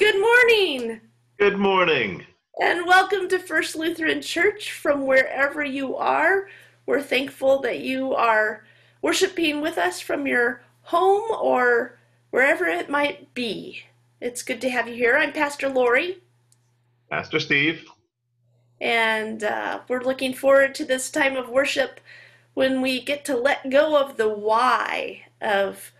Good morning. Good morning. And welcome to First Lutheran Church from wherever you are. We're thankful that you are worshiping with us from your home or wherever it might be. It's good to have you here. I'm Pastor Lori. Pastor Steve. And we're looking forward to this time of worship when we get to let go of the why of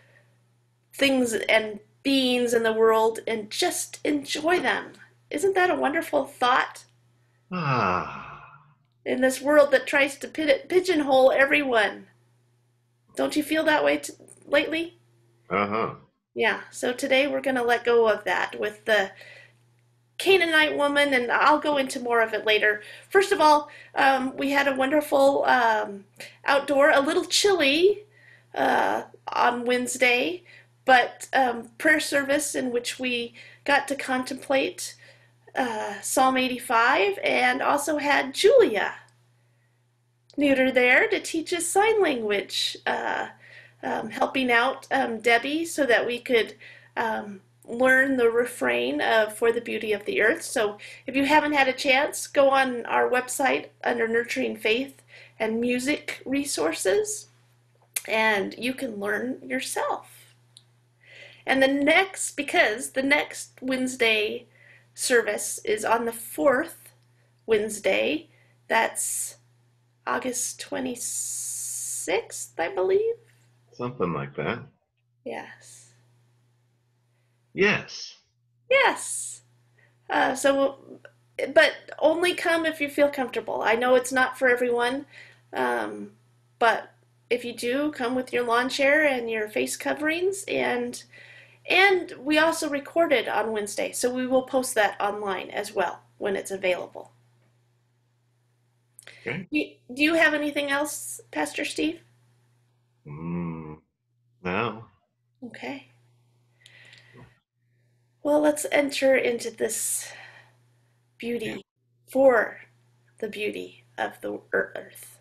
things and beings in the world and just enjoy them. Isn't that a wonderful thought? In this world that tries to pigeonhole everyone. Don't you feel that way lately? Yeah, so today we're going to let go of that with the Canaanite woman, and I'll go into more of it later. First of all, we had a wonderful outdoor, a little chilly on Wednesday, but prayer service in which we got to contemplate Psalm 85, and also had Julia Newter there to teach us sign language, helping out Debbie so that we could learn the refrain of For the Beauty of the Earth. So if you haven't had a chance, go on our website under Nurturing Faith and Music Resources, and you can learn yourself. And the next Wednesday service is on the 4th Wednesday. That's August 26th, I believe. Something like that. Yes. Yes. Yes. But only come if you feel comfortable. I know it's not for everyone, but if you do, come with your lawn chair and your face coverings. And we also recorded on Wednesday, so we will post that online as well when it's available. Okay. Do you have anything else, Pastor Steve? No. Okay. Well, let's enter into this beauty for the beauty of the earth.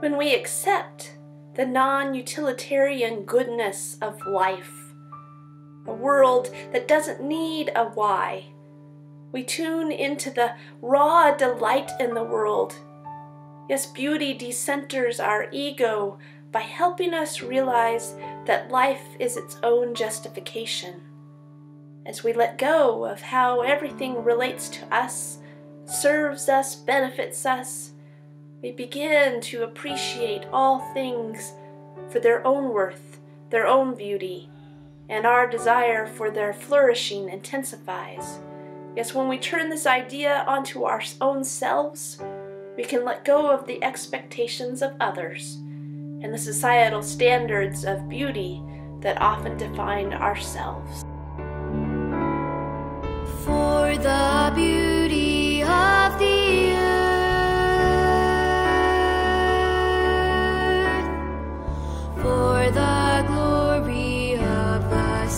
When we accept the non-utilitarian goodness of life, a world that doesn't need a why, we tune into the raw delight in the world. Yes, beauty decenters our ego by helping us realize that life is its own justification. As we let go of how everything relates to us, serves us, benefits us, we begin to appreciate all things for their own worth, their own beauty, and our desire for their flourishing intensifies. Yes, when we turn this idea onto our own selves, we can let go of the expectations of others and the societal standards of beauty that often define ourselves. For the beauty of the earth, for the glory of the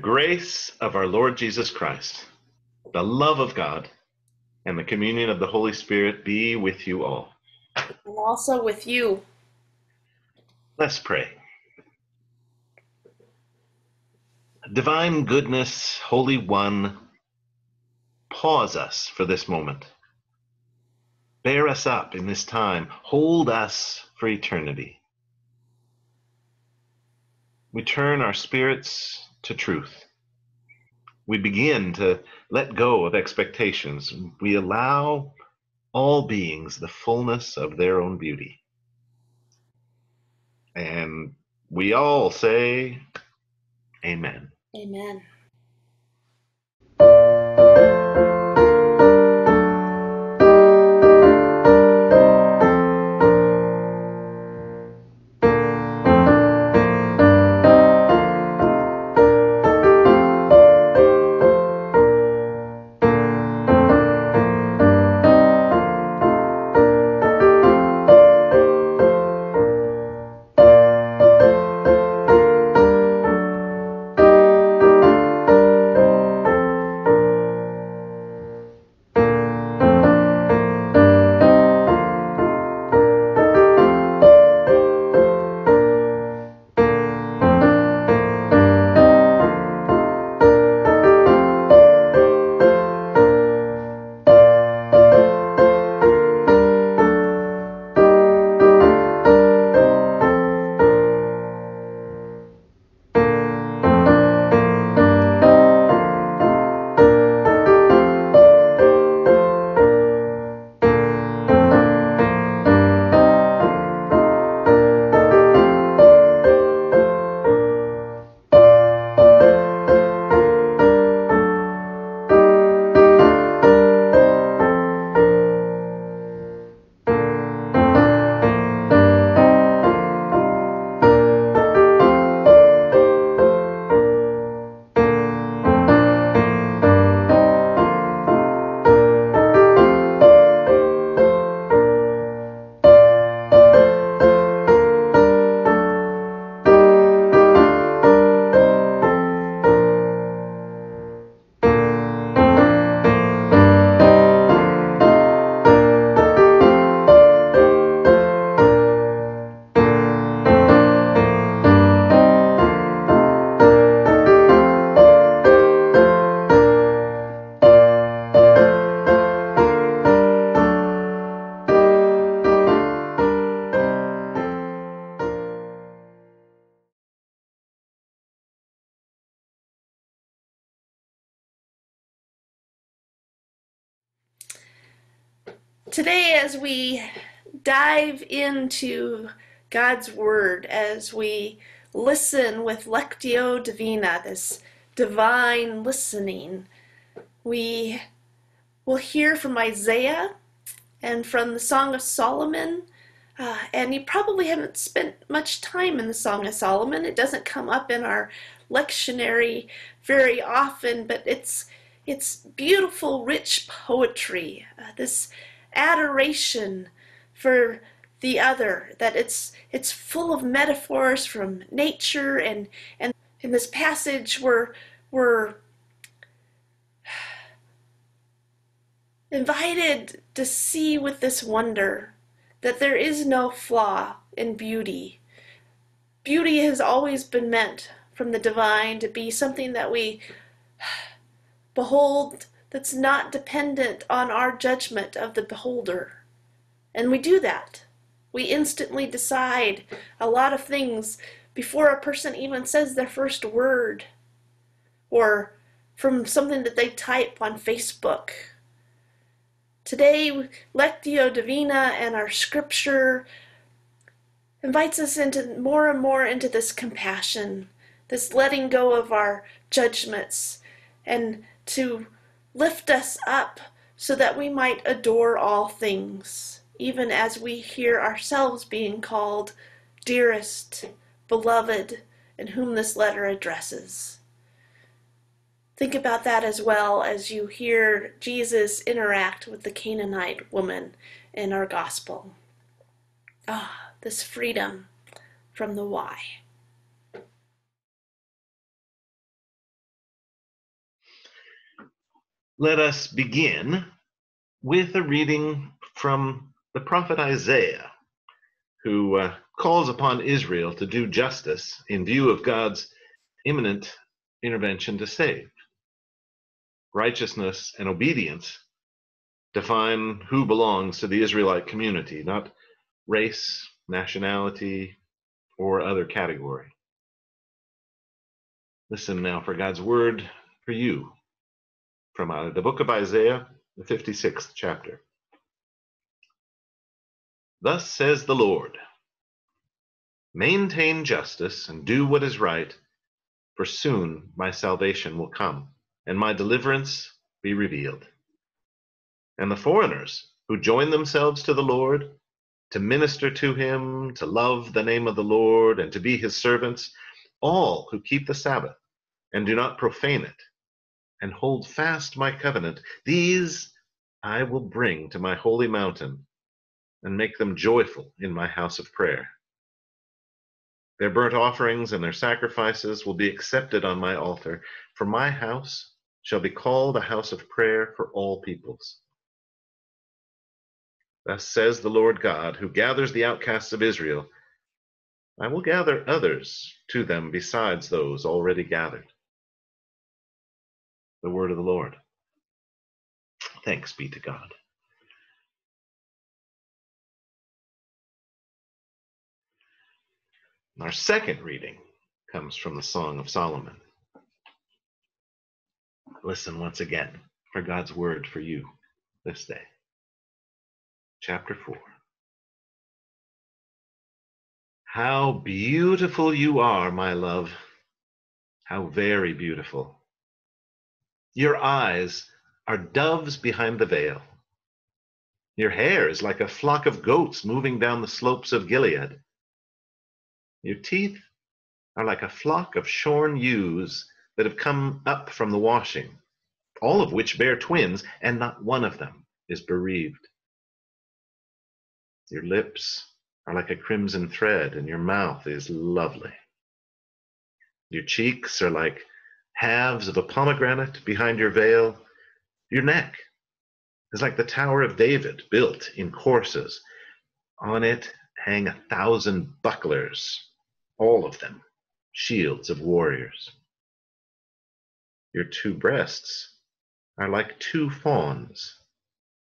grace of our Lord Jesus Christ, the love of God, and the communion of the Holy Spirit be with you all. And also with you. Let's pray. Divine goodness, Holy One, pause us for this moment. Bear us up in this time. Hold us for eternity. We turn our spirits to truth. We begin to let go of expectations. We allow all beings the fullness of their own beauty. And we all say, Amen. Amen. Today, as we dive into God's Word, as we listen with Lectio Divina, this divine listening, we will hear from Isaiah and from the Song of Solomon. And you probably haven't spent much time in the Song of Solomon. It doesn't come up in our lectionary very often, but it's beautiful, rich poetry. This adoration for the other, that it's full of metaphors from nature, and in this passage we're invited to see with this wonder that there is no flaw in beauty. Beauty has always been meant from the divine to be something that we behold, that's not dependent on our judgment of the beholder. And we do that. We instantly decide a lot of things before a person even says their first word, or from something that they type on Facebook. Today, Lectio Divina and our scripture invites us into more and more into this compassion, this letting go of our judgments, and to lift us up so that we might adore all things, even as we hear ourselves being called dearest, beloved, and whom this letter addresses. Think about that as well as you hear Jesus interact with the Canaanite woman in our gospel. Ah, this freedom from the why. Let us begin with a reading from the prophet Isaiah, who calls upon Israel to do justice in view of God's imminent intervention to save. Righteousness and obedience define who belongs to the Israelite community, not race, nationality, or other category. Listen now for God's word for you, from the book of Isaiah, the 56th chapter. Thus says the Lord, maintain justice and do what is right, for soon my salvation will come, and my deliverance be revealed. And the foreigners who join themselves to the Lord, to minister to him, to love the name of the Lord, and to be his servants, all who keep the Sabbath and do not profane it, and hold fast my covenant, these I will bring to my holy mountain and make them joyful in my house of prayer. Their burnt offerings and their sacrifices will be accepted on my altar, for my house shall be called a house of prayer for all peoples. Thus says the Lord God, who gathers the outcasts of Israel, I will gather others to them besides those already gathered. The word of the Lord. Thanks be to God. Our second reading comes from the Song of Solomon. Listen once again for God's word for you this day. Chapter 4. How beautiful you are, my love. How very beautiful. Your eyes are doves behind the veil. Your hair is like a flock of goats moving down the slopes of Gilead. Your teeth are like a flock of shorn ewes that have come up from the washing, all of which bear twins, and not one of them is bereaved. Your lips are like a crimson thread, and your mouth is lovely. Your cheeks are like halves of a pomegranate behind your veil. Your neck is like the Tower of David, built in courses. On it hang 1,000 bucklers, all of them shields of warriors. Your two breasts are like two fawns,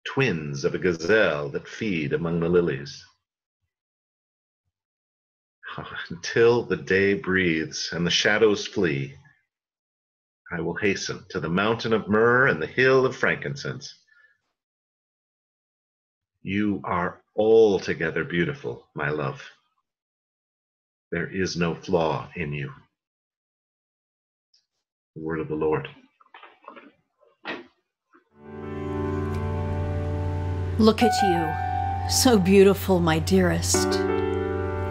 twins of a gazelle that feed among the lilies. Until the day breathes and the shadows flee, I will hasten to the mountain of myrrh and the hill of frankincense. You are altogether beautiful, my love. There is no flaw in you. The word of the Lord. Look at you, so beautiful, my dearest.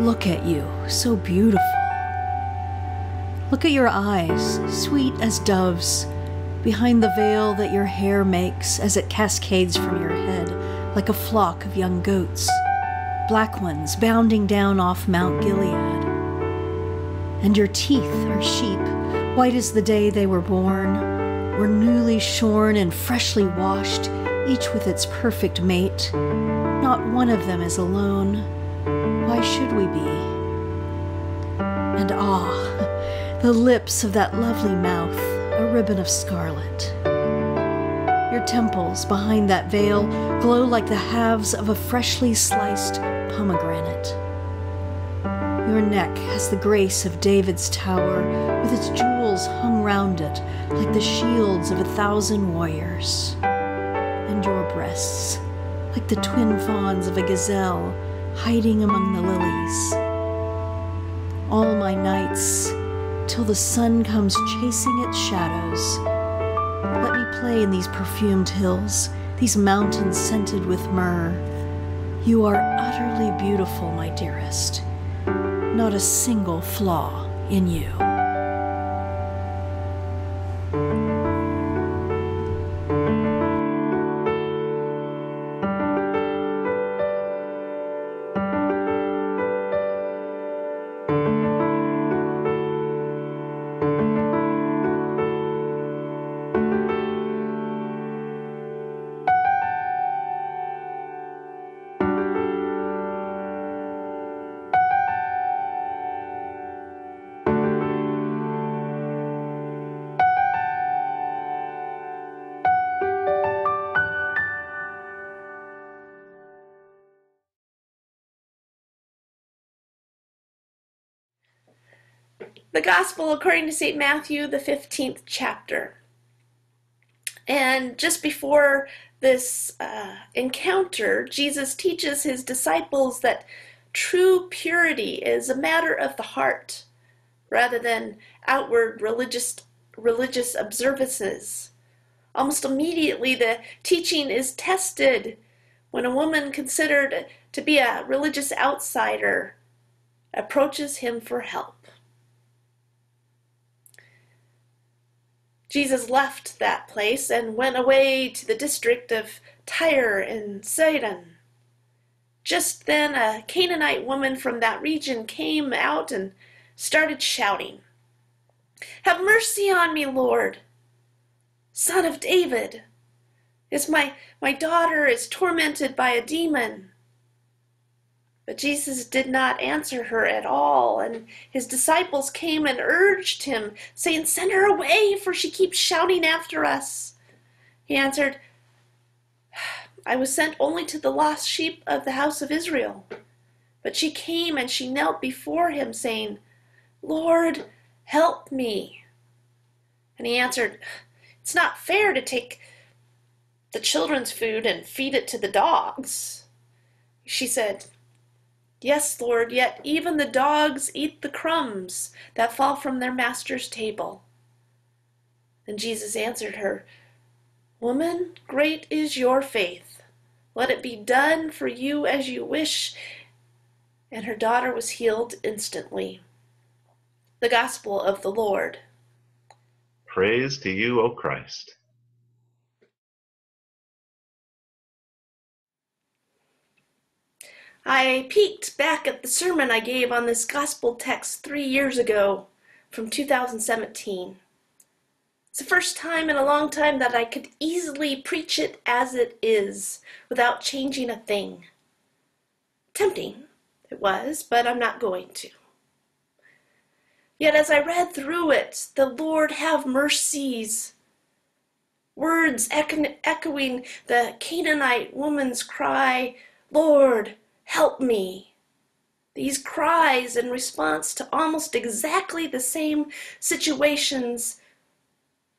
Look at you, so beautiful. Look at your eyes, sweet as doves, behind the veil that your hair makes as it cascades from your head like a flock of young goats, black ones bounding down off Mount Gilead. And your teeth are sheep, white as the day they were born, were newly shorn and freshly washed, each with its perfect mate. Not one of them is alone. Why should we be? And ah, the lips of that lovely mouth, a ribbon of scarlet. Your temples behind that veil glow like the halves of a freshly sliced pomegranate. Your neck has the grace of David's tower, with its jewels hung round it like the shields of 1,000 warriors. And your breasts, like the twin fawns of a gazelle hiding among the lilies. All my nights, till the sun comes chasing its shadows. Let me play in these perfumed hills, these mountains scented with myrrh. You are utterly beautiful, my dearest. Not a single flaw in you. the Gospel according to St. Matthew, the 15th chapter. And just before this encounter, Jesus teaches his disciples that true purity is a matter of the heart rather than outward religious observances. Almost immediately, the teaching is tested when a woman considered to be a religious outsider approaches him for help. Jesus left that place and went away to the district of Tyre and Sidon. Just then, a Canaanite woman from that region came out and started shouting, "Have mercy on me, Lord, Son of David. It's my daughter is tormented by a demon." But Jesus did not answer her at all, and his disciples came and urged him, saying, "Send her away, for she keeps shouting after us." He answered, "I was sent only to the lost sheep of the house of Israel." But she came and she knelt before him, saying, "Lord, help me." And he answered, "It's not fair to take the children's food and feed it to the dogs." She said, "Yes, Lord, yet even the dogs eat the crumbs that fall from their master's table." And Jesus answered her, "Woman, great is your faith. Let it be done for you as you wish." And her daughter was healed instantly. The Gospel of the Lord. Praise to you, O Christ. I peeked back at the sermon I gave on this gospel text 3 years ago from 2017. It's the first time in a long time that I could easily preach it as it is without changing a thing. Tempting it was, but I'm not going to. Yet as I read through it, the Lord have mercies, words echoing the Canaanite woman's cry, "Lord, help me." These cries in response to almost exactly the same situations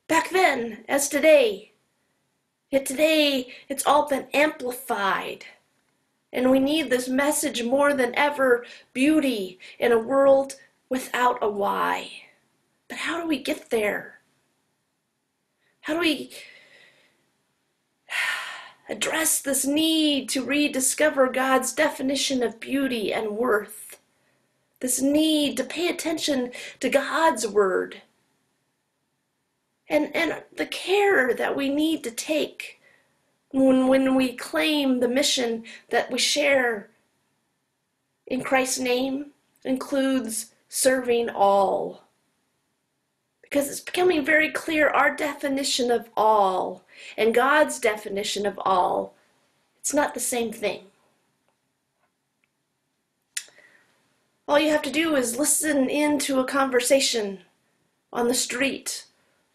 back then as today. Yet today, it's all been amplified. And we need this message more than ever, beauty in a world without a why. But how do we get there? How do we address this need to rediscover God's definition of beauty and worth? This need to pay attention to God's word. And the care that we need to take when we claim the mission that we share in Christ's name includes serving all. Because it's becoming very clear our definition of all and God's definition of all, it's not the same thing. All you have to do is listen into a conversation on the street,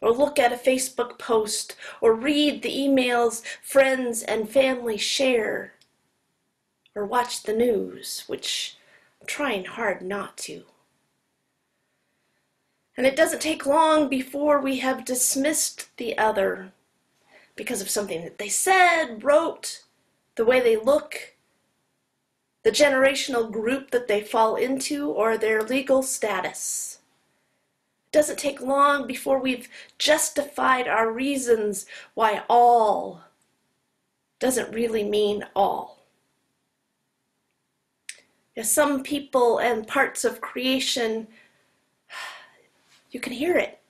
or look at a Facebook post, or read the emails friends and family share, or watch the news, which I'm trying hard not to. And it doesn't take long before we have dismissed the other because of something that they said, wrote, the way they look, the generational group that they fall into, or their legal status. It doesn't take long before we've justified our reasons why all doesn't really mean all. As some people and parts of creation, you can hear it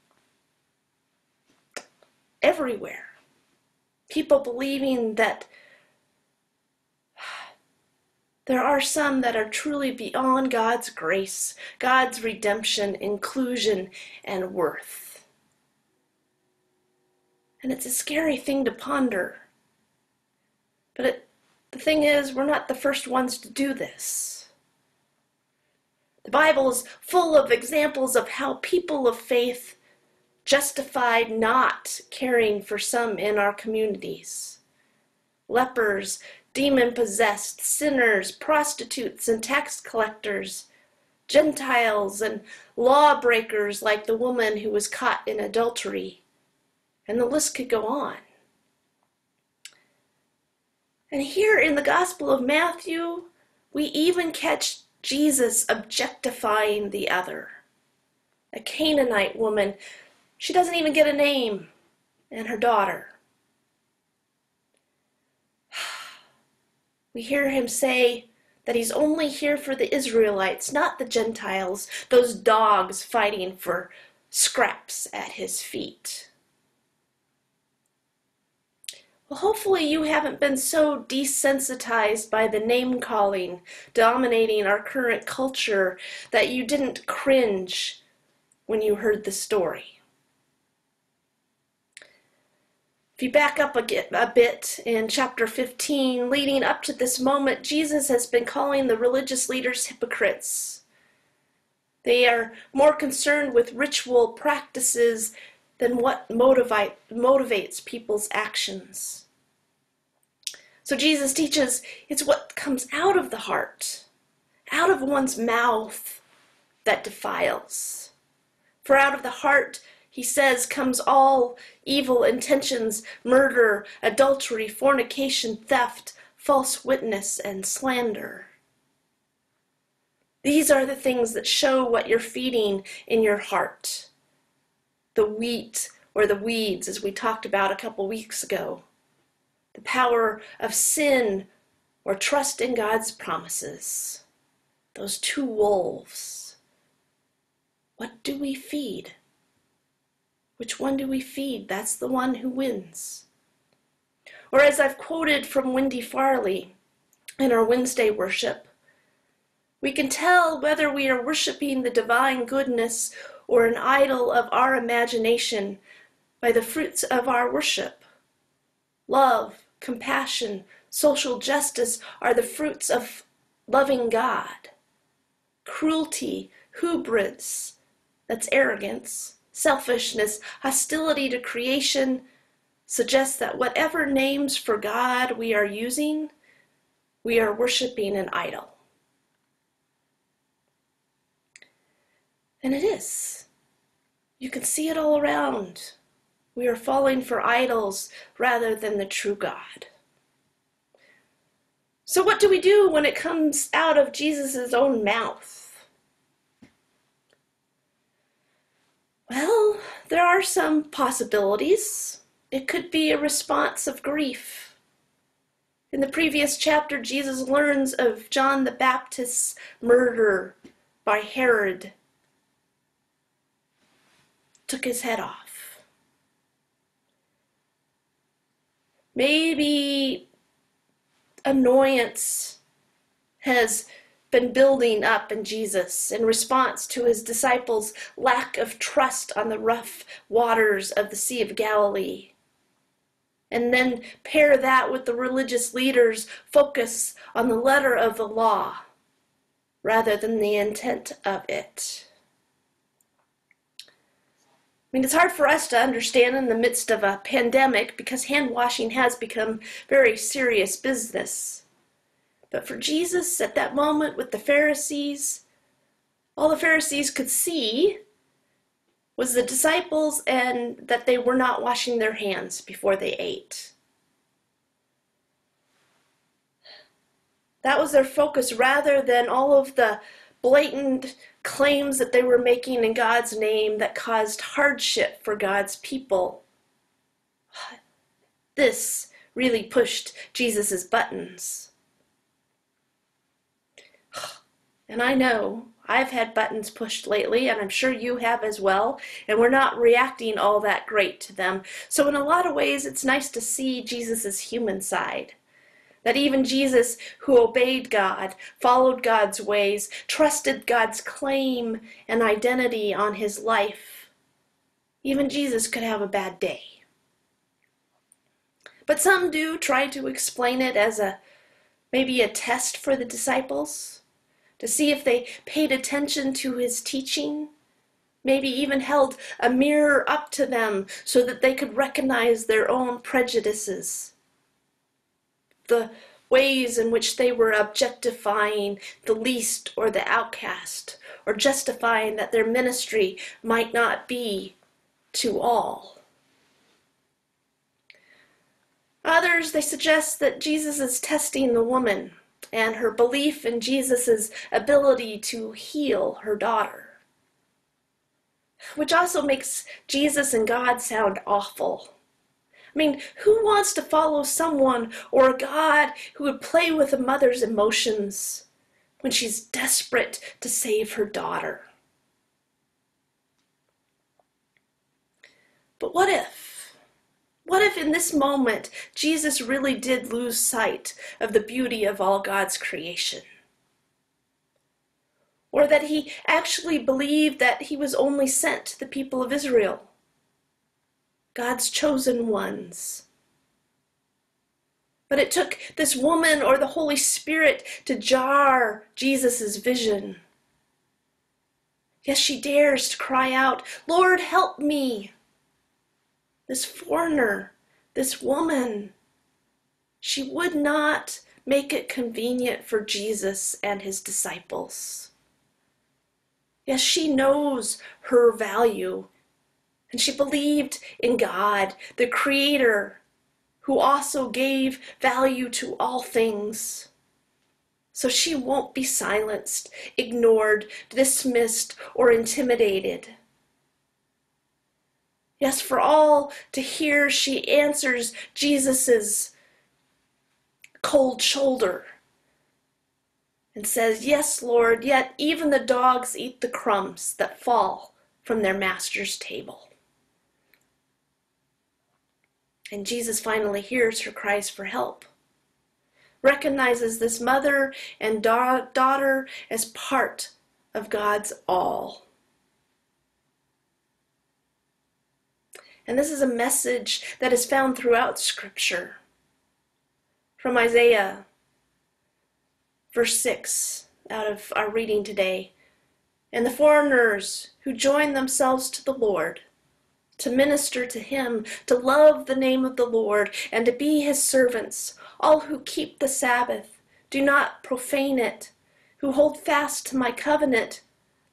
everywhere. People believing that there are some that are truly beyond God's grace, God's redemption, inclusion, and worth. And it's a scary thing to ponder. But the thing is, we're not the first ones to do this. The Bible is full of examples of how people of faith justified not caring for some in our communities. Lepers, demon-possessed, sinners, prostitutes, and tax collectors Gentiles and lawbreakers like the woman who was caught in adultery. And the list could go on. And here in the Gospel of Matthew, we even catch Jesus objectifying the other. A Canaanite woman, she doesn't even get a name, and her daughter. We hear him say that he's only here for the Israelites, not the Gentiles, those dogs fighting for scraps at his feet. Well, hopefully you haven't been so desensitized by the name-calling dominating our current culture that you didn't cringe when you heard the story. If you back up a bit, in chapter 15, leading up to this moment, Jesus has been calling the religious leaders hypocrites. They are more concerned with ritual practices than what motivates people's actions. So Jesus teaches it's what comes out of the heart, out of one's mouth, that defiles. For out of the heart, he says, comes all evil intentions, murder, adultery, fornication, theft, false witness, and slander. These are the things that show what you're feeding in your heart. The wheat or the weeds, as we talked about a couple weeks ago. The power of sin or trust in God's promises. Those two wolves. What do we feed? Which one do we feed? That's the one who wins. Or as I've quoted from Wendy Farley in our Wednesday worship, we can tell whether we are worshiping the divine goodness or an idol of our imagination by the fruits of our worship. Love, compassion, social justice are the fruits of loving God. Cruelty, hubris, that's arrogance, selfishness, hostility to creation suggests that whatever names for God we are using, we are worshiping an idol. And it is. You can see it all around. We are falling for idols rather than the true God. So what do we do when it comes out of Jesus' own mouth? Well, there are some possibilities. It could be a response of grief. In the previous chapter, Jesus learns of John the Baptist's murder by Herod. Took his head off. Maybe annoyance has been building up in Jesus in response to his disciples' lack of trust on the rough waters of the Sea of Galilee. And then pair that with the religious leaders' focus on the letter of the law rather than the intent of it. I mean, it's hard for us to understand in the midst of a pandemic because hand washing has become very serious business. But for Jesus at that moment with the Pharisees, all the Pharisees could see was the disciples and that they were not washing their hands before they ate. That was their focus rather than all of the blatant claims that they were making in God's name that caused hardship for God's people. This really pushed Jesus's buttons. And I know I've had buttons pushed lately, and I'm sure you have as well, and we're not reacting all that great to them. So in a lot of ways, it's nice to see Jesus's human side. That even Jesus, who obeyed God, followed God's ways, trusted God's claim and identity on his life, even Jesus could have a bad day. But some do try to explain it as maybe a test for the disciples, to see if they paid attention to his teaching, maybe even held a mirror up to them so that they could recognize their own prejudices. The ways in which they were objectifying the least or the outcast, or justifying that their ministry might not be to all. Others, they suggest that Jesus is testing the woman and her belief in Jesus' ability to heal her daughter, which also makes Jesus and God sound awful. I mean, who wants to follow someone or a God who would play with a mother's emotions when she's desperate to save her daughter? But what if? What if in this moment Jesus really did lose sight of the beauty of all God's creation? Or that he actually believed that he was only sent to the people of Israel, God's chosen ones. But it took this woman or the Holy Spirit to jar Jesus' vision. Yes, she dares to cry out, "Lord, help me." This foreigner, this woman, she would not make it convenient for Jesus and his disciples. Yes, she knows her value. And she believed in God, the Creator, who also gave value to all things. So she won't be silenced, ignored, dismissed, or intimidated. Yes, for all to hear, she answers Jesus' cold shoulder and says, "Yes, Lord, yet even the dogs eat the crumbs that fall from their master's table." And Jesus finally hears her cries for help, recognizes this mother and daughter as part of God's all. And this is a message that is found throughout Scripture. From Isaiah, verse 6, out of our reading today, "And the foreigners who join themselves to the Lord, to minister to him, to love the name of the Lord, and to be his servants, all who keep the Sabbath, do not profane it, who hold fast to my covenant,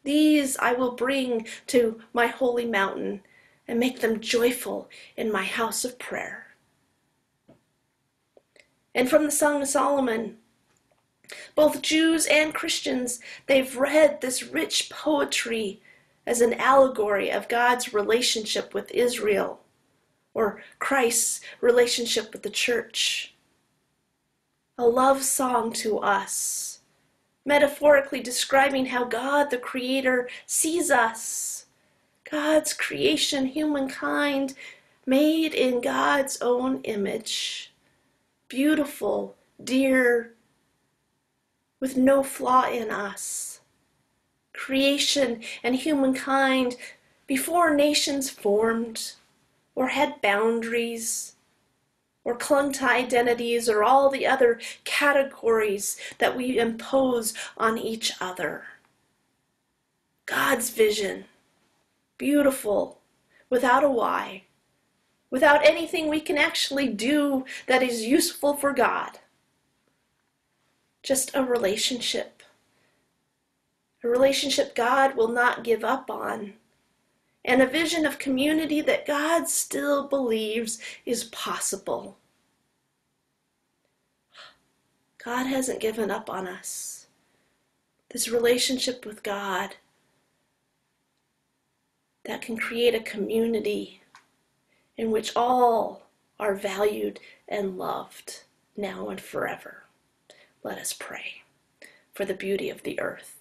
these I will bring to my holy mountain and make them joyful in my house of prayer." And from the Song of Solomon, both Jews and Christians, they've read this rich poetry as an allegory of God's relationship with Israel, or Christ's relationship with the church. A love song to us, metaphorically describing how God, the Creator, sees us, God's creation, humankind, made in God's own image, beautiful, dear, with no flaw in us. Creation and humankind before nations formed or had boundaries or clung to identities or all the other categories that we impose on each other. God's vision, beautiful, without a why, without anything we can actually do that is useful for God. Just a relationship. A relationship God will not give up on, and a vision of community that God still believes is possible. God hasn't given up on us. This relationship with God that can create a community in which all are valued and loved now and forever. Let us pray for the beauty of the earth.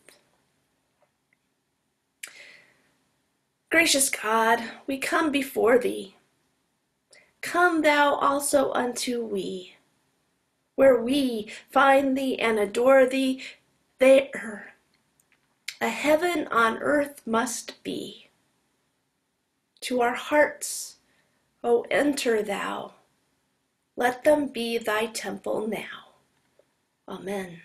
Gracious God, we come before thee. Come thou also unto we, where we find thee and adore thee, there a heaven on earth must be. To our hearts, O enter thou, let them be thy temple now. Amen.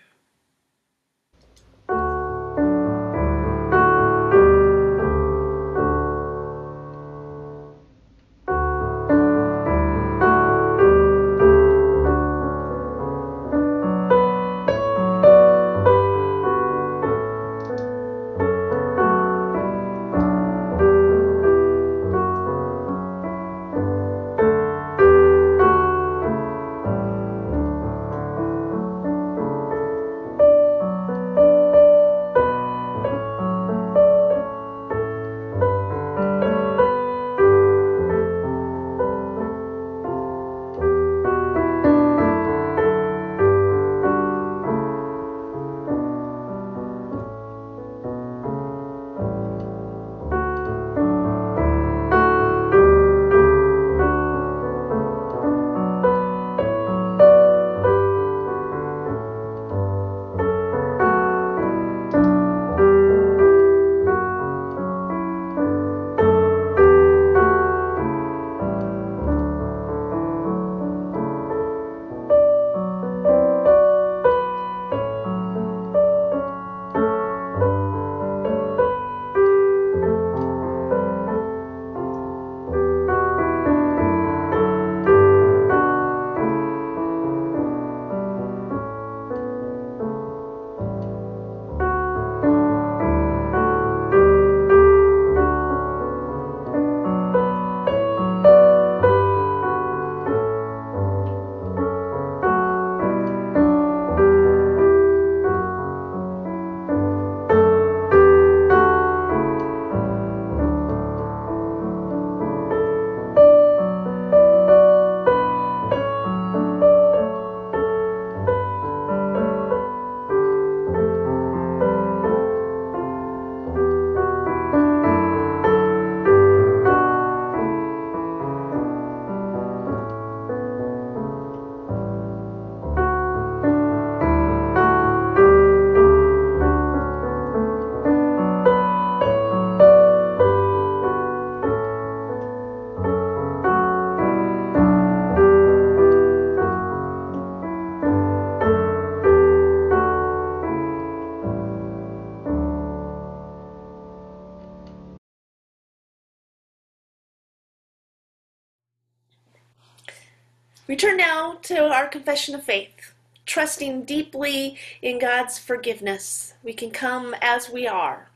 We turn now to our confession of faith. Trusting deeply in God's forgiveness, we can come as we are,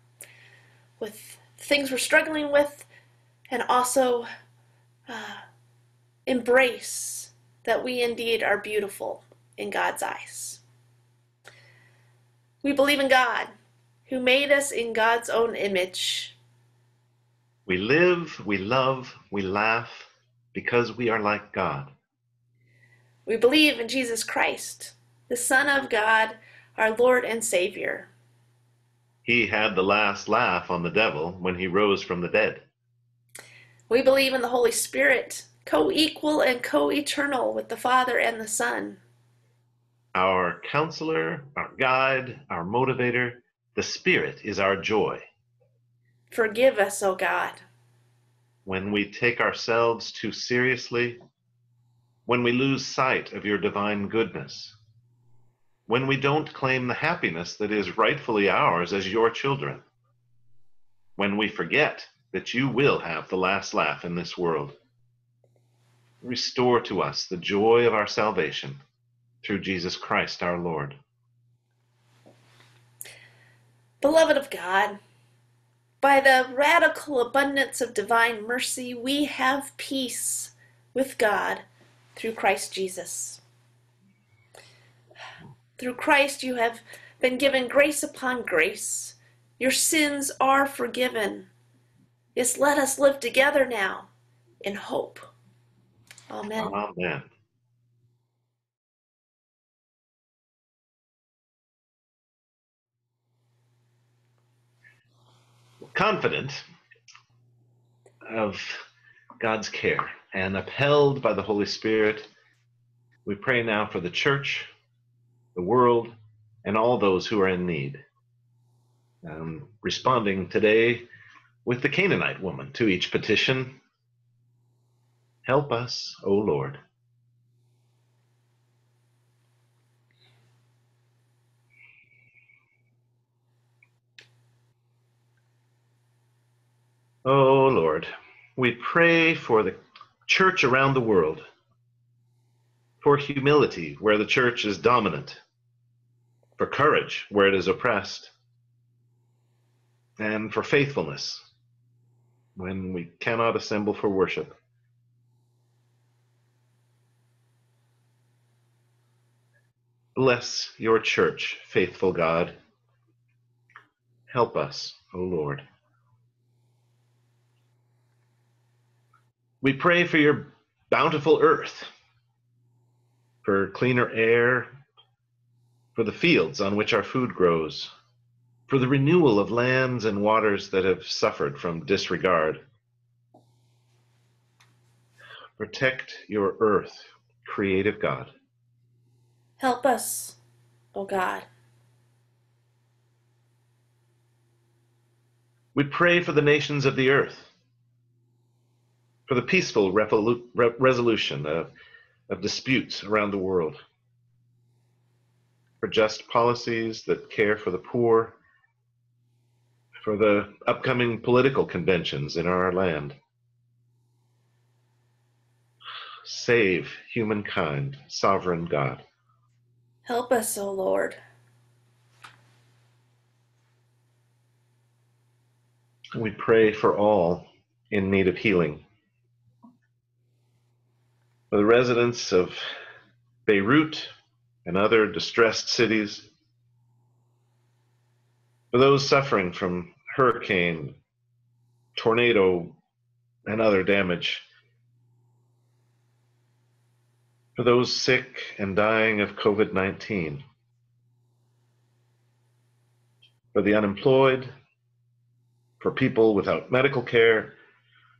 with things we're struggling with, and also embrace that we indeed are beautiful in God's eyes. We believe in God, who made us in God's own image. We live, we love, we laugh, because we are like God. We believe in Jesus Christ, the Son of God, our Lord and Savior. He had the last laugh on the devil when he rose from the dead. We believe in the Holy Spirit, co-equal and co-eternal with the Father and the Son. Our counselor, our guide, our motivator, the Spirit is our joy. Forgive us, O God. When we take ourselves too seriously, when we lose sight of your divine goodness, when we don't claim the happiness that is rightfully ours as your children, when we forget that you will have the last laugh in this world, restore to us the joy of our salvation through Jesus Christ our Lord. Beloved of God, by the radical abundance of divine mercy, we have peace with God through Christ Jesus. Through Christ, you have been given grace upon grace. Your sins are forgiven. Yes, let us live together now in hope. Amen. Amen. Confident of God's care and upheld by the Holy Spirit, we pray now for the church, the world, and all those who are in need. Responding today with the Canaanite woman to each petition, help us, O Lord. O Lord, we pray for the church around the world, for humility where the church is dominant, for courage where it is oppressed, and for faithfulness when we cannot assemble for worship. Bless your church, faithful God. Help us, O Lord. We pray for your bountiful earth, for cleaner air, for the fields on which our food grows, for the renewal of lands and waters that have suffered from disregard. Protect your earth, creative God. Help us, O God. We pray for the nations of the earth, for the peaceful resolution of disputes around the world, for just policies that care for the poor, for the upcoming political conventions in our land. Save humankind, sovereign God. Help us, O Lord. We pray for all in need of healing, for the residents of Beirut and other distressed cities, for those suffering from hurricane, tornado, and other damage, for those sick and dying of COVID-19, for the unemployed, for people without medical care,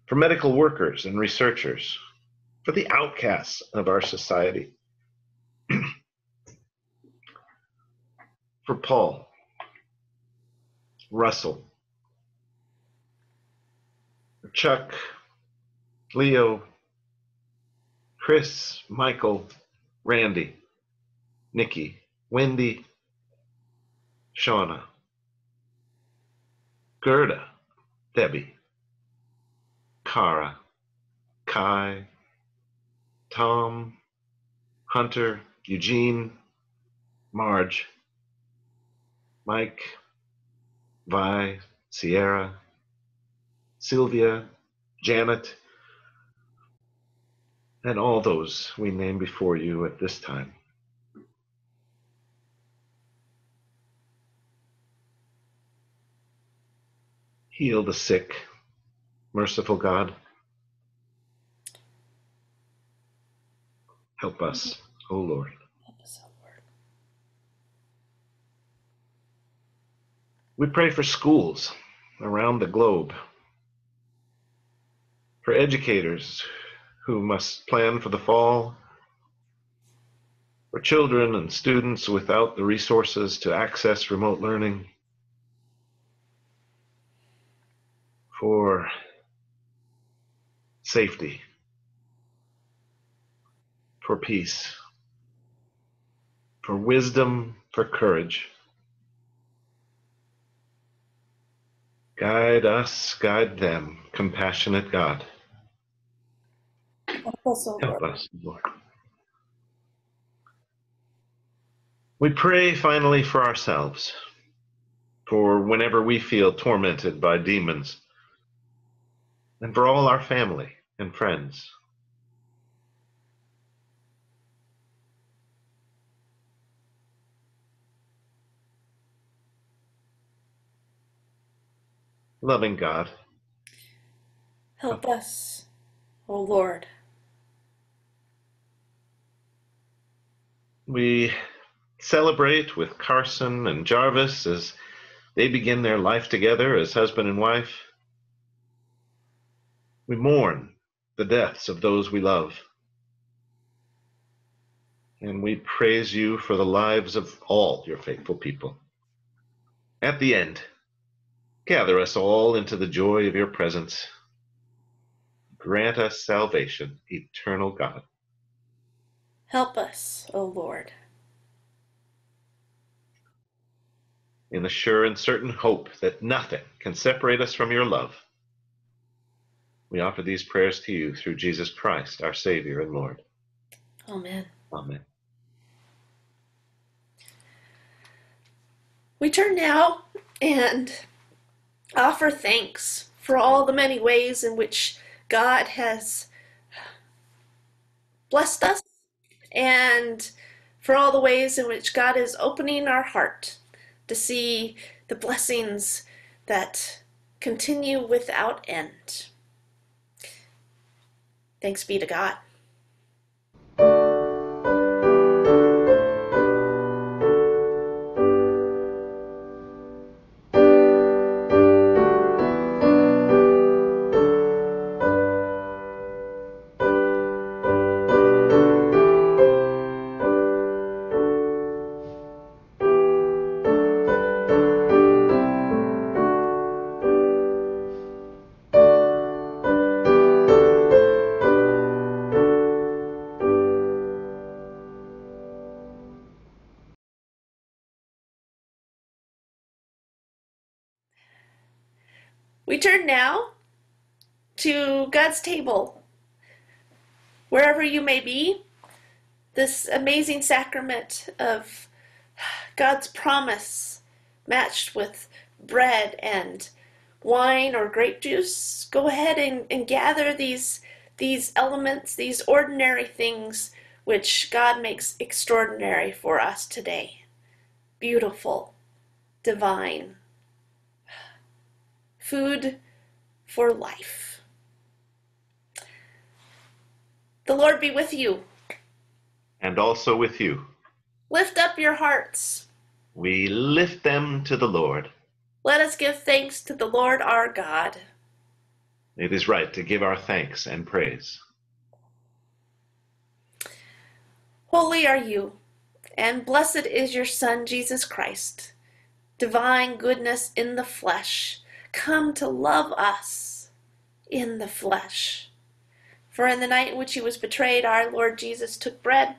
for medical workers and researchers, for the outcasts of our society, for Paul, Russell, Chuck, Leo, Chris, Michael, Randy, Nikki, Wendy, Shauna, Gerda, Debbie, Kara, Kai, Tom, Hunter, Eugene, Marge, Mike, Vi, Sierra, Sylvia, Janet, and all those we name before you at this time. Heal the sick, merciful God. Help us, O Lord. Help us, O Lord. We pray for schools around the globe, for educators who must plan for the fall, for children and students without the resources to access remote learning, for safety, for peace, for wisdom, for courage. Guide us, guide them, compassionate God. Help us, Lord. We pray finally for ourselves, for whenever we feel tormented by demons, and for all our family and friends. Loving God, help us, O Lord. We celebrate with Carson and Jarvis as they begin their life together as husband and wife. We mourn the deaths of those we love. And we praise you for the lives of all your faithful people. At the end, gather us all into the joy of your presence. Grant us salvation, eternal God. Help us, O Lord. In the sure and certain hope that nothing can separate us from your love, we offer these prayers to you through Jesus Christ, our Savior and Lord. Amen. Amen. We turn now and offer thanks for all the many ways in which God has blessed us, and for all the ways in which God is opening our heart to see the blessings that continue without end. Thanks be to God. We turn now to God's table. Wherever you may be, this amazing sacrament of God's promise matched with bread and wine or grape juice, go ahead and gather these elements, these ordinary things which God makes extraordinary for us today. Beautiful, divine. Food for life. The Lord be with you. And also with you. Lift up your hearts. We lift them to the Lord. Let us give thanks to the Lord our God. It is right to give our thanks and praise. Holy are you, and blessed is your Son, Jesus Christ, divine goodness in the flesh, come to love us in the flesh. For in the night in which he was betrayed, our Lord Jesus took bread.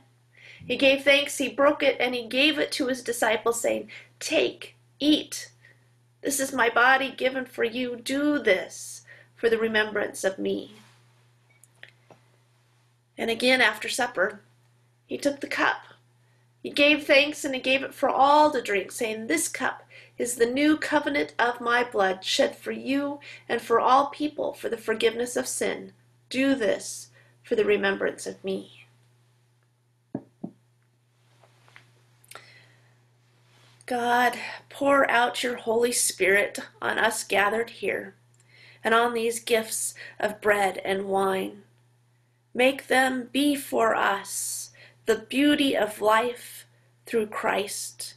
He gave thanks, he broke it, and he gave it to his disciples, saying, "Take, eat. This is my body given for you. Do this for the remembrance of me." And again after supper, He took the cup. He gave thanks, and he gave it for all to drink, saying, "This cup is the new covenant of my blood, shed for you and for all people for the forgiveness of sin. Do this for the remembrance of me." God, pour out your Holy Spirit on us gathered here and on these gifts of bread and wine. Make them be for us the beauty of life through Christ,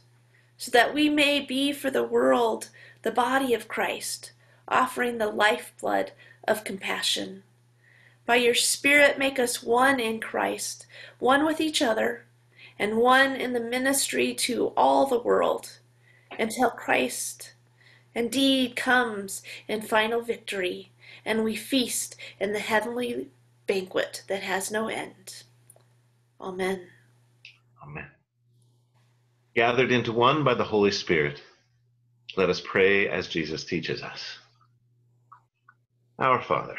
so that we may be for the world the body of Christ, offering the lifeblood of compassion. By your Spirit, make us one in Christ, one with each other, and one in the ministry to all the world, until Christ indeed comes in final victory, and we feast in the heavenly banquet that has no end. Amen. Amen. Gathered into one by the Holy Spirit, let us pray as Jesus teaches us. Our Father,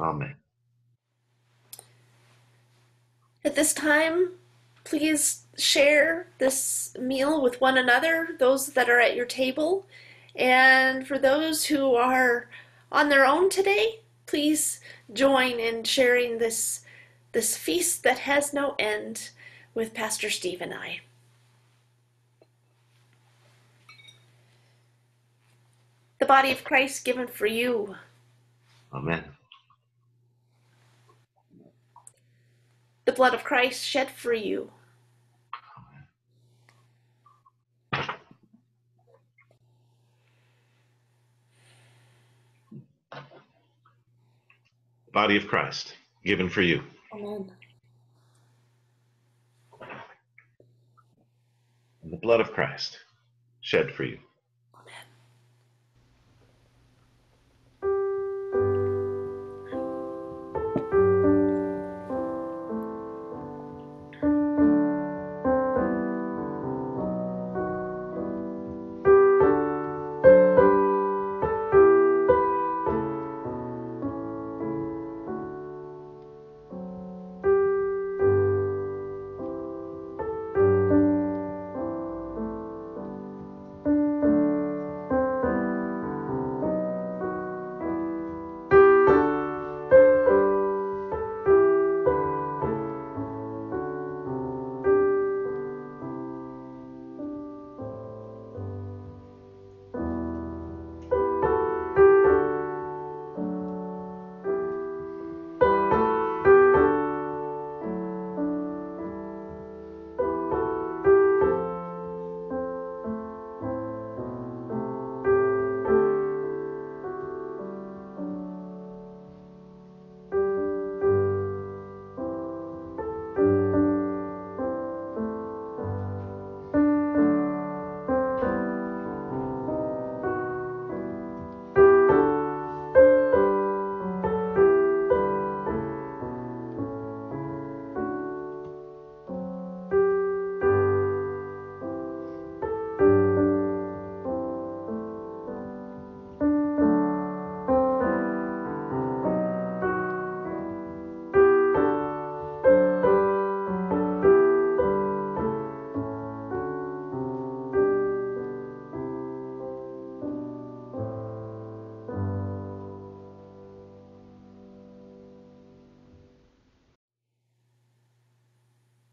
Amen. At this time, please share this meal with one another, those that are at your table. And for those who are on their own today, please join in sharing this feast that has no end with Pastor Steve and I. The body of Christ given for you. Amen. The blood of Christ shed for you. Amen. The body of Christ given for you. Amen. And the blood of Christ shed for you.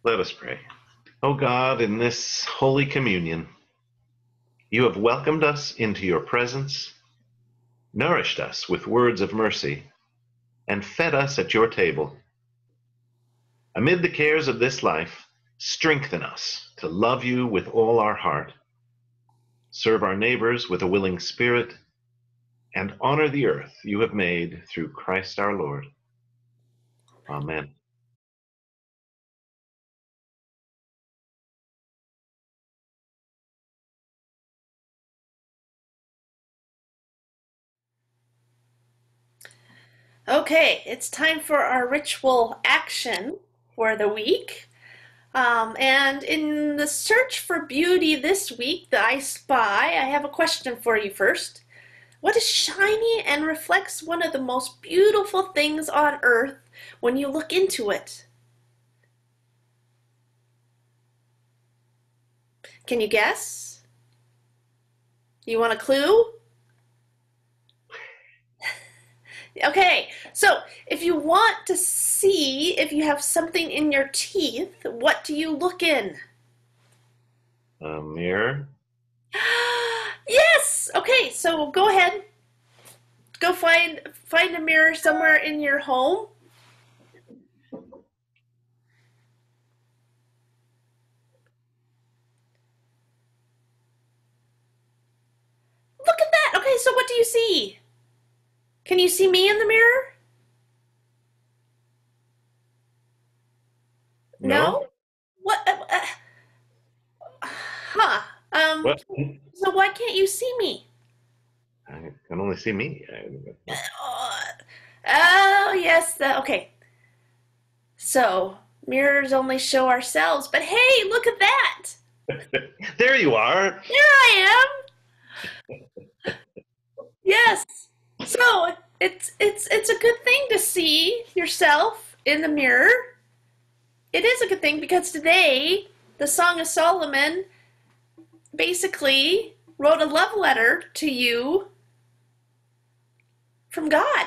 Let us pray. O God, in this Holy Communion, you have welcomed us into your presence, nourished us with words of mercy, and fed us at your table. Amid the cares of this life, strengthen us to love you with all our heart, serve our neighbors with a willing spirit, and honor the earth you have made through Christ our Lord. Amen. Okay, it's time for our ritual action for the week. And in the search for beauty this week, the I Spy, I have a question for you first. What is shiny and reflects one of the most beautiful things on earth when you look into it? Can you guess? You want a clue? Okay, so if you want to see if you have something in your teeth, what do you look in? A mirror. Yes! Okay, so go ahead. Go find a mirror somewhere in your home. Look at that! Okay, so what do you see? Can you see me in the mirror? No? What? What? So why can't you see me? I can only see me. Oh, yes. Okay. So mirrors only show ourselves, but hey, look at that. There you are. There I am. Yes. So it's a good thing to see yourself in the mirror. It is a good thing because today the Song of Solomon basically wrote a love letter to you from God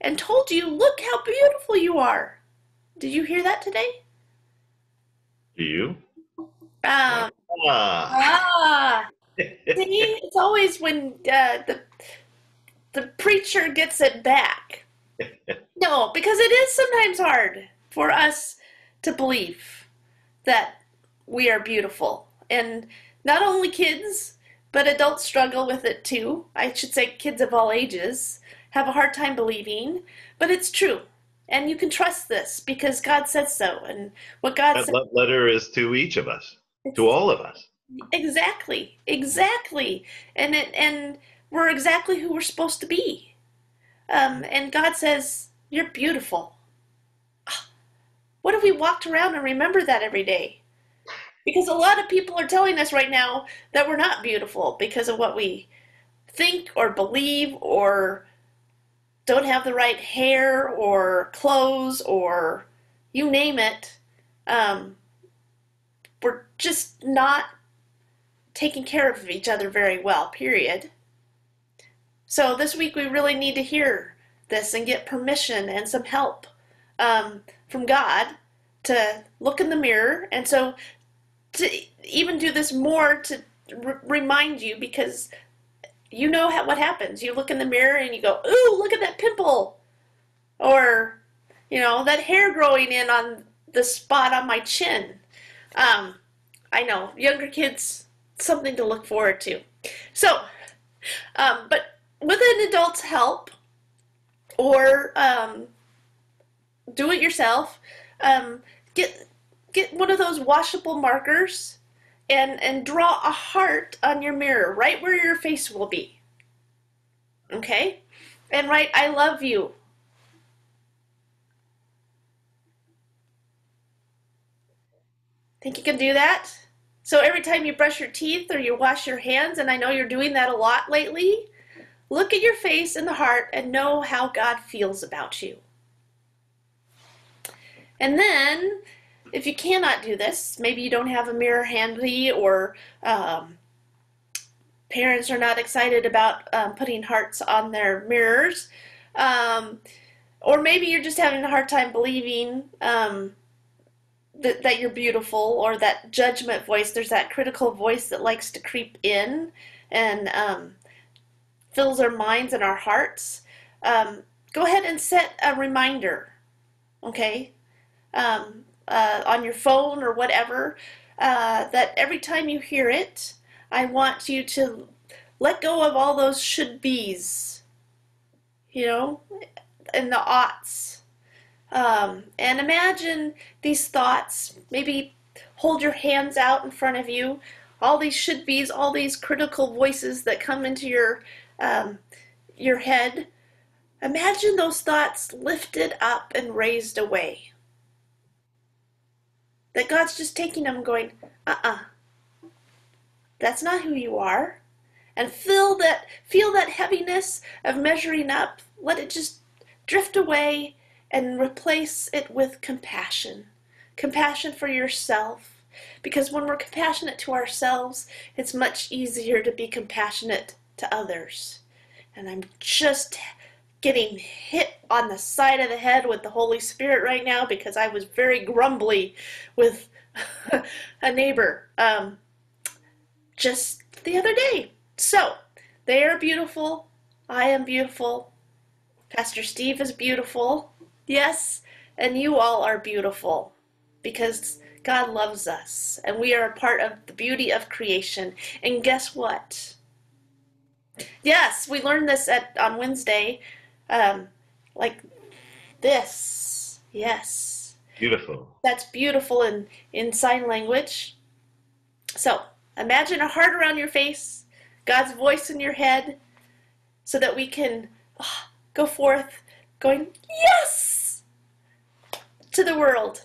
and told you, look how beautiful you are. Did you hear that today? Do you? See, it's always when the preacher gets it back. No, because it is sometimes hard for us to believe that we are beautiful. And not only kids, but adults struggle with it too. I should say kids of all ages have a hard time believing, but it's true. And you can trust this because God says so. And what God says. That love letter is to each of us, to all of us. Exactly, exactly. And we're exactly who we're supposed to be. And God says, you're beautiful. What if we walked around and remember that every day? Because a lot of people are telling us right now that we're not beautiful because of what we think or believe or don't have the right hair or clothes or you name it. We're just not taking care of each other very well, period. So this week we really need to hear this and get permission and some help from God to look in the mirror. And so to even do this more to remind you, because you know what happens. You look in the mirror and you go, ooh, look at that pimple. Or, you know, that hair growing in on the spot on my chin. I know, younger kids, something to look forward to. So, but with an adult's help, or do it yourself, get one of those washable markers and draw a heart on your mirror, right where your face will be. Okay? And write, I love you. Think you can do that? So every time you brush your teeth or you wash your hands, and I know you're doing that a lot lately, look at your face and the heart and know how God feels about you. And then, if you cannot do this, maybe you don't have a mirror handy or parents are not excited about putting hearts on their mirrors, or maybe you're just having a hard time believing that you're beautiful, or that judgment voice, there's that critical voice that likes to creep in and fills our minds and our hearts. Go ahead and set a reminder, okay, on your phone or whatever, that every time you hear it, I want you to let go of all those should-bes, you know, and the oughts. And imagine these thoughts, maybe hold your hands out in front of you, all these should-bes, all these critical voices that come into your head, Imagine those thoughts lifted up and raised away. That God's just taking them going, that's not who you are. And feel that heaviness of measuring up. Let it just drift away and replace it with compassion. Compassion for yourself. Because when we're compassionate to ourselves, it's much easier to be compassionate to others. And I'm just getting hit on the side of the head with the Holy Spirit right now because I was very grumbly with a neighbor just the other day. So, they are beautiful. I am beautiful. Pastor Steve is beautiful. Yes, and you all are beautiful because God loves us and we are a part of the beauty of creation. And guess what? Yes, we learned this on Wednesday. Like this. Yes. Beautiful. That's beautiful in sign language. So, imagine a heart around your face, God's voice in your head, so that we can go forth going, yes, to the world,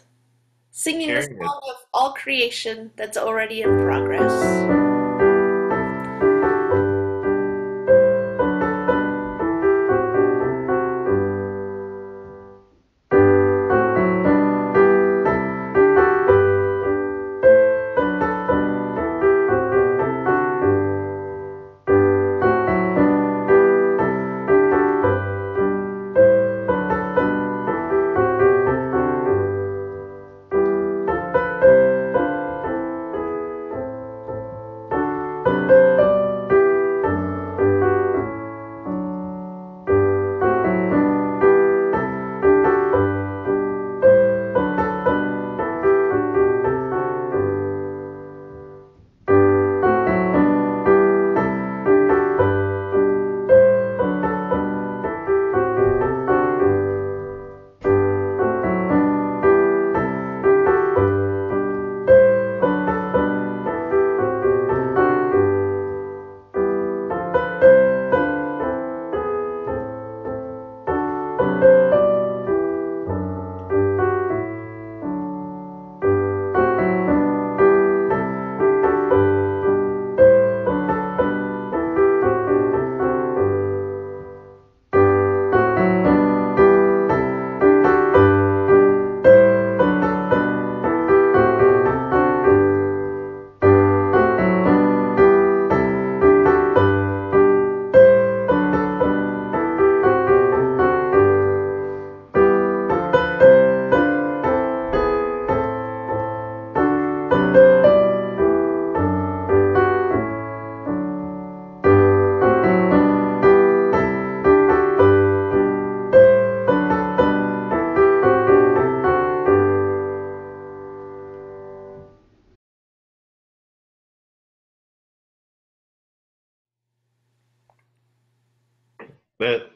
singing the song of all creation that's already in progress.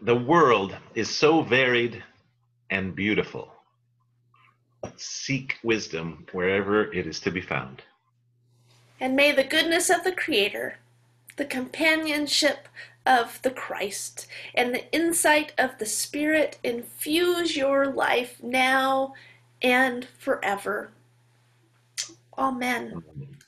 The world is so varied and beautiful. Seek wisdom wherever it is to be found. And may the goodness of the Creator, the companionship of the Christ, and the insight of the Spirit infuse your life now and forever. Amen.